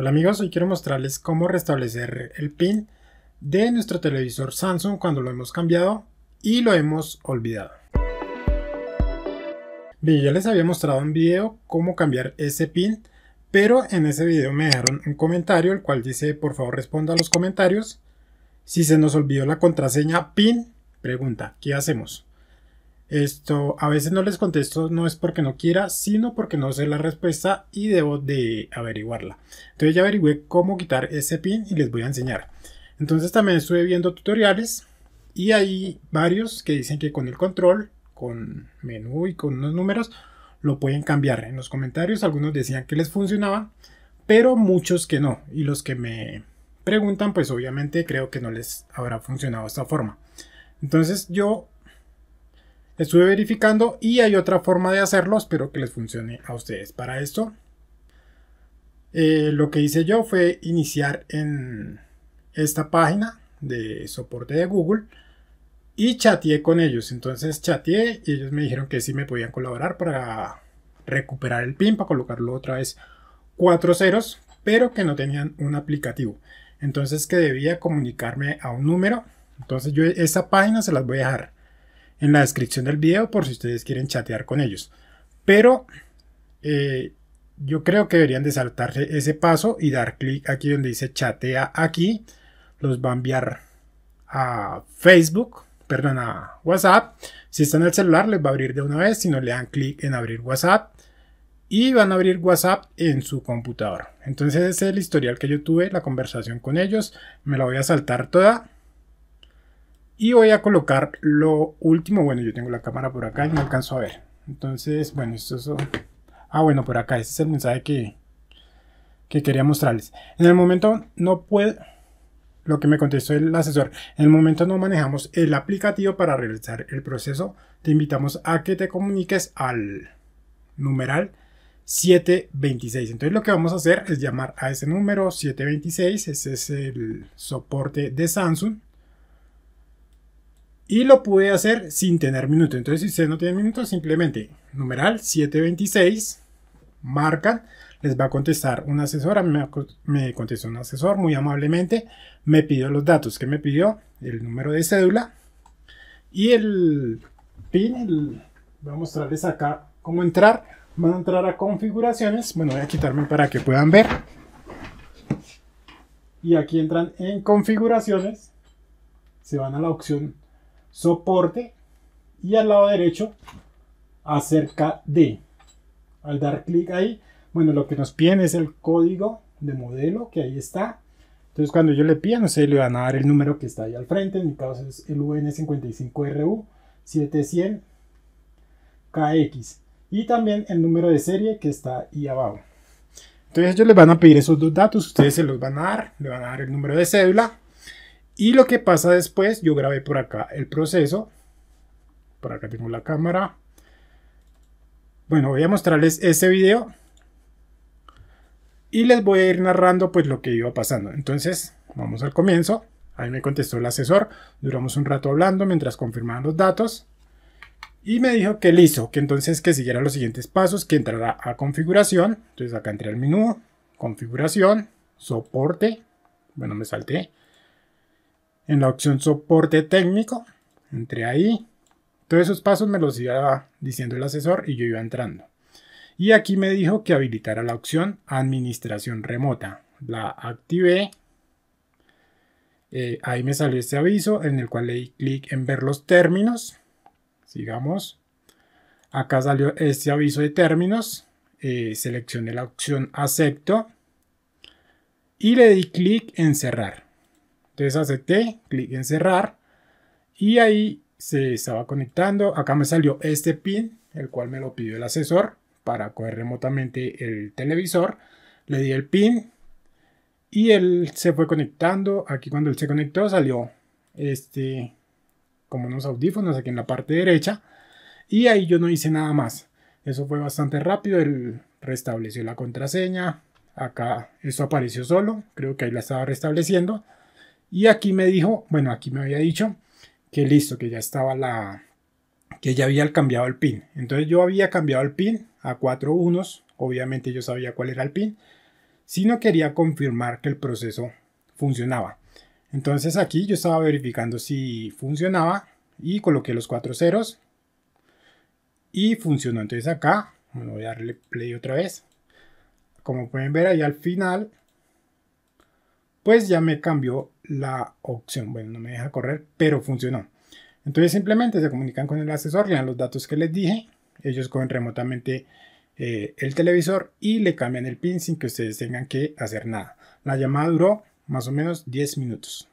Hola amigos, hoy quiero mostrarles cómo restablecer el pin de nuestro televisor Samsung cuando lo hemos cambiado y lo hemos olvidado. Bien, ya les había mostrado un video cómo cambiar ese pin, pero en ese video me dejaron un comentario el cual dice: por favor responda a los comentarios, si se nos olvidó la contraseña pin, pregunta, ¿qué hacemos? Esto a veces no les contesto, no es porque no quiera, sino porque no sé la respuesta y debo de averiguarla. Entonces ya averigüé cómo quitar ese pin y les voy a enseñar. Entonces también estuve viendo tutoriales y hay varios que dicen que con el control, con menú y con unos números lo pueden cambiar. En los comentarios algunos decían que les funcionaba, pero muchos que no. Y los que me preguntan, pues obviamente creo que no les habrá funcionado esta forma. Entonces yo estuve verificando y hay otra forma de hacerlo, espero que les funcione a ustedes. Para esto, lo que hice yo fue iniciar en esta página de soporte de Google y chateé con ellos. Entonces chateé y ellos me dijeron que sí me podían colaborar para recuperar el pin, para colocarlo otra vez 4 ceros, pero que no tenían un aplicativo. Entonces que debía comunicarme a un número. Entonces yo esa página se las voy a dejar en la descripción del video por si ustedes quieren chatear con ellos, pero yo creo que deberían de saltarse ese paso y dar clic aquí donde dice chatea aquí. Los va a enviar a Facebook, perdón, a WhatsApp. Si están en el celular les va a abrir de una vez, si no le dan clic en abrir WhatsApp y van a abrir WhatsApp en su computador. Entonces ese es el historial que yo tuve, la conversación con ellos, me la voy a saltar toda. Y voy a colocar lo último. Bueno, yo tengo la cámara por acá y no alcanzo a ver. Entonces, bueno, esto es... Ah, bueno, por acá. Este es el mensaje que quería mostrarles. En el momento no puedo... Lo que me contestó el asesor. En el momento no manejamos el aplicativo para realizar el proceso. Te invitamos a que te comuniques al numeral 726. Entonces lo que vamos a hacer es llamar a ese número 726. Ese es el soporte de Samsung. Y lo pude hacer sin tener minuto. Entonces si ustedes no tienen minuto, simplemente numeral 726, marcan, les va a contestar una asesora. Me contestó un asesor muy amablemente, me pidió los datos. Que me pidió el número de cédula y el pin. Voy a mostrarles acá cómo entrar. Van a entrar a configuraciones. Bueno, voy a quitarme para que puedan ver. Y aquí entran en configuraciones, se van a la opción soporte y al lado derecho acerca de, al dar clic ahí, bueno, lo que nos piden es el código de modelo que ahí está. Entonces cuando yo le pidan, ustedes le van a dar el número que está ahí al frente. En mi caso es el UN55RU700KX y también el número de serie que está ahí abajo. Entonces ellos les van a pedir esos dos datos, ustedes se los van a dar, le van a dar el número de cédula. Y lo que pasa después, yo grabé por acá el proceso. Por acá tengo la cámara. Bueno, voy a mostrarles ese video. Y les voy a ir narrando pues lo que iba pasando. Entonces, vamos al comienzo. Ahí me contestó el asesor. Duramos un rato hablando mientras confirmaban los datos. Y me dijo que listo, que entonces que siguiera los siguientes pasos, que entrará a configuración. Entonces acá entré al menú, configuración, soporte. Bueno, me salté. En la opción soporte técnico, entré ahí. Todos esos pasos me los iba diciendo el asesor y yo iba entrando. Y aquí me dijo que habilitara la opción administración remota. La activé. Ahí me salió este aviso en el cual le di clic en ver los términos. Sigamos. Acá salió este aviso de términos. Seleccioné la opción acepto. Y le di clic en cerrar. Entonces acepté, clic en cerrar y ahí se estaba conectando. Acá me salió este pin, el cual me lo pidió el asesor para coger remotamente el televisor. Le di el pin y él se fue conectando. Aquí cuando él se conectó salió como unos audífonos aquí en la parte derecha y ahí yo no hice nada más. Eso fue bastante rápido, él restableció la contraseña. Acá eso apareció solo, creo que ahí la estaba restableciendo. Y aquí me dijo, bueno, aquí me había dicho que listo, que ya estaba que ya había cambiado el pin. Entonces yo había cambiado el pin a 4 unos. Obviamente yo sabía cuál era el pin. sino quería confirmar que el proceso funcionaba. Entonces aquí yo estaba verificando si funcionaba y coloqué los 4 ceros y funcionó. Entonces acá, bueno, voy a darle play otra vez. Como pueden ver ahí al final, pues ya me cambió la opción. Bueno, no me deja correr, pero funcionó. Entonces simplemente se comunican con el asesor, le dan los datos que les dije, ellos cogen remotamente el televisor y le cambian el pin sin que ustedes tengan que hacer nada. La llamada duró más o menos 10 minutos.